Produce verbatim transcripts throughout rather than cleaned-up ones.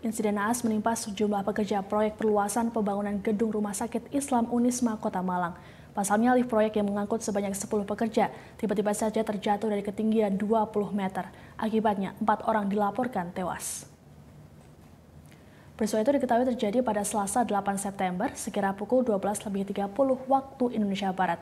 Insiden naas menimpa sejumlah pekerja proyek perluasan pembangunan gedung Rumah Sakit Islam Unisma Kota Malang. Pasalnya, lift proyek yang mengangkut sebanyak sepuluh pekerja tiba-tiba saja terjatuh dari ketinggian dua puluh meter. Akibatnya, empat orang dilaporkan tewas. Peristiwa itu diketahui terjadi pada Selasa delapan September, sekira pukul dua belas lebih tiga puluh waktu Indonesia Barat.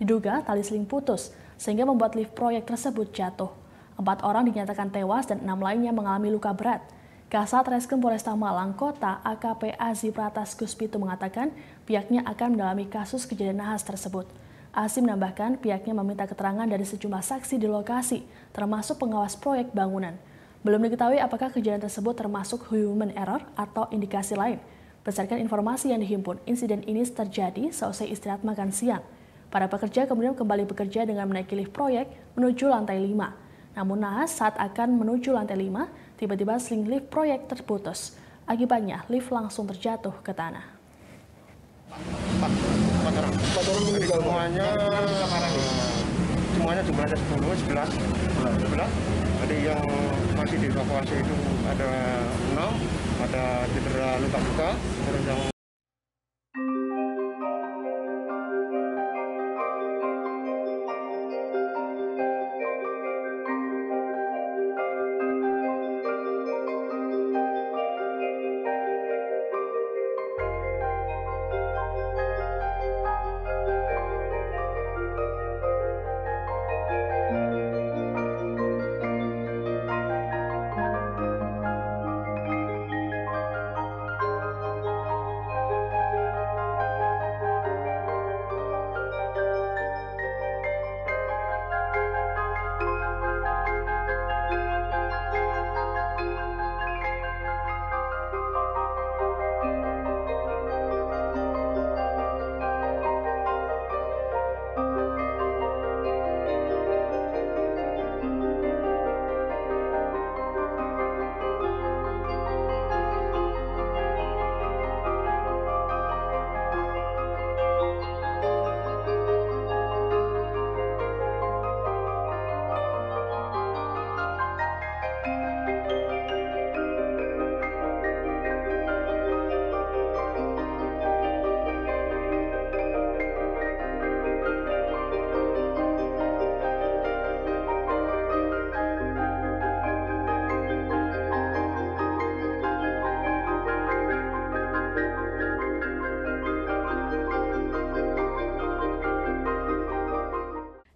Diduga tali seling putus, sehingga membuat lift proyek tersebut jatuh. Empat orang dinyatakan tewas dan enam lainnya mengalami luka berat. Kasat Reskrim Polresta Malang Kota A K P Azi Pratas Guspitu mengatakan pihaknya akan mendalami kasus kejadian nahas tersebut. Azi menambahkan pihaknya meminta keterangan dari sejumlah saksi di lokasi, termasuk pengawas proyek bangunan. Belum diketahui apakah kejadian tersebut termasuk human error atau indikasi lain. Berdasarkan informasi yang dihimpun, insiden ini terjadi seusai istirahat makan siang. Para pekerja kemudian kembali bekerja dengan menaiki lift proyek menuju lantai lima. Namun nahas saat akan menuju lantai lima, tiba-tiba seling lift proyek terputus. Akibatnya, lift langsung terjatuh ke tanah. Empat orang. Empat orang meninggal. Semuanya, semuanya jumlahnya sepuluh, sebelas, sebelas. Jadi yang masih dievakuasi itu ada enam, ada cedera luka-luka, terus yang